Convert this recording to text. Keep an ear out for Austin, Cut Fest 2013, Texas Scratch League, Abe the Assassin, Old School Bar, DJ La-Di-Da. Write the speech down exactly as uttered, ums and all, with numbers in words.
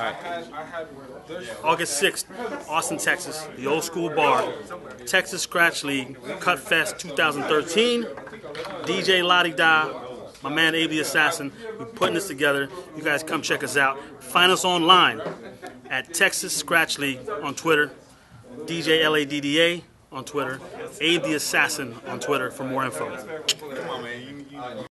Right. August sixth, Austin, Texas, the Old School Bar, Texas Scratch League, Cut Fest twenty thirteen, D J La-Di-Da, my man Abe the Assassin. We're putting this together. You guys come check us out. Find us online at Texas Scratch League on Twitter, D J La-Di-Da on Twitter, Abe the Assassin on Twitter for more info. Come on, man.